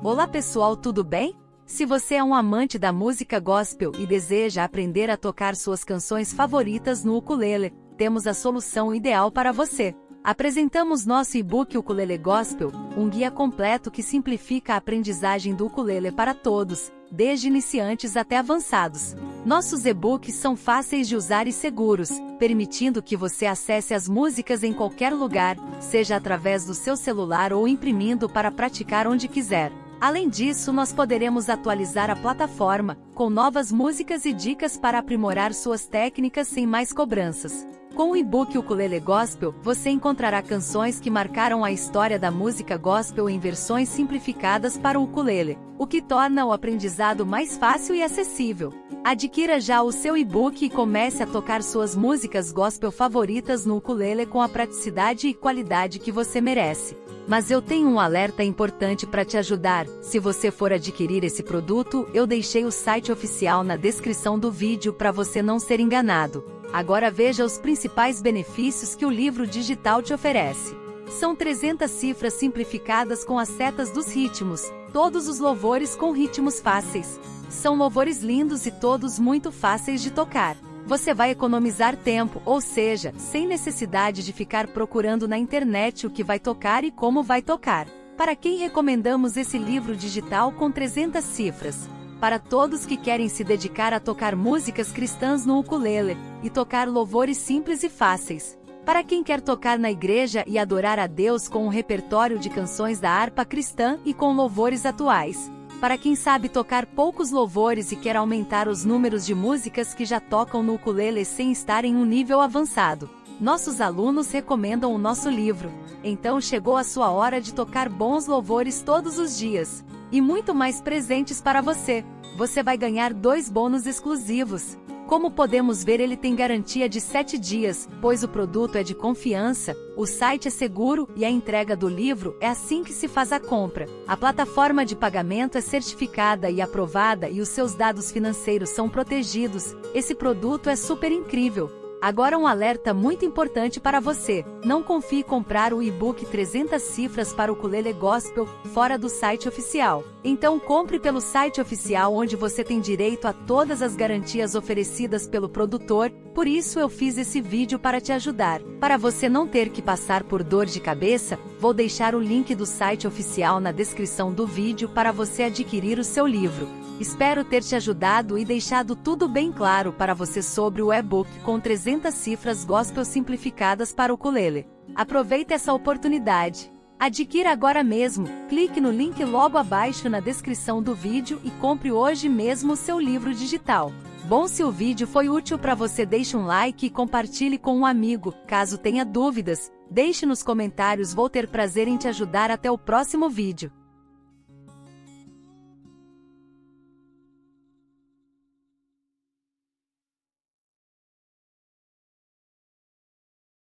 Olá pessoal, tudo bem? Se você é um amante da música gospel e deseja aprender a tocar suas canções favoritas no ukulele, temos a solução ideal para você. Apresentamos nosso e-book Ukulele Gospel, um guia completo que simplifica a aprendizagem do ukulele para todos, desde iniciantes até avançados. Nossos e-books são fáceis de usar e seguros, permitindo que você acesse as músicas em qualquer lugar, seja através do seu celular ou imprimindo para praticar onde quiser. Além disso, nós poderemos atualizar a plataforma, com novas músicas e dicas para aprimorar suas técnicas sem mais cobranças. Com o e-book Ukulele Gospel, você encontrará canções que marcaram a história da música gospel em versões simplificadas para o ukulele, o que torna o aprendizado mais fácil e acessível. Adquira já o seu e-book e comece a tocar suas músicas gospel favoritas no ukulele com a praticidade e qualidade que você merece. Mas eu tenho um alerta importante para te ajudar. Se você for adquirir esse produto, eu deixei o site oficial na descrição do vídeo para você não ser enganado. Agora veja os principais benefícios que o livro digital te oferece. São 300 cifras simplificadas com as setas dos ritmos, todos os louvores com ritmos fáceis. São louvores lindos e todos muito fáceis de tocar. Você vai economizar tempo, ou seja, sem necessidade de ficar procurando na internet o que vai tocar e como vai tocar. Para quem recomendamos esse livro digital com 300 cifras? Para todos que querem se dedicar a tocar músicas cristãs no ukulele, e tocar louvores simples e fáceis. Para quem quer tocar na igreja e adorar a Deus com um repertório de canções da harpa cristã e com louvores atuais. Para quem sabe tocar poucos louvores e quer aumentar os números de músicas que já tocam no ukulele sem estar em um nível avançado. Nossos alunos recomendam o nosso livro. Então chegou a sua hora de tocar bons louvores todos os dias. E muito mais presentes para você. Você vai ganhar 2 bônus exclusivos. Como podemos ver, ele tem garantia de 7 dias, pois o produto é de confiança, o site é seguro e a entrega do livro é assim que se faz a compra. A plataforma de pagamento é certificada e aprovada e os seus dados financeiros são protegidos. Esse produto é super incrível. Agora um alerta muito importante para você. Não confie em comprar o e-book 300 cifras para o Ukulele Gospel fora do site oficial. Então compre pelo site oficial, onde você tem direito a todas as garantias oferecidas pelo produtor. Por isso eu fiz esse vídeo para te ajudar. Para você não ter que passar por dor de cabeça, vou deixar o link do site oficial na descrição do vídeo para você adquirir o seu livro. Espero ter te ajudado e deixado tudo bem claro para você sobre o e-book com 300 cifras gospel simplificadas para o ukulele. Aproveite essa oportunidade. Adquira agora mesmo, clique no link logo abaixo na descrição do vídeo e compre hoje mesmo o seu livro digital. Bom, se o vídeo foi útil para você, deixe um like e compartilhe com um amigo. Caso tenha dúvidas, deixe nos comentários, vou ter prazer em te ajudar. Até o próximo vídeo.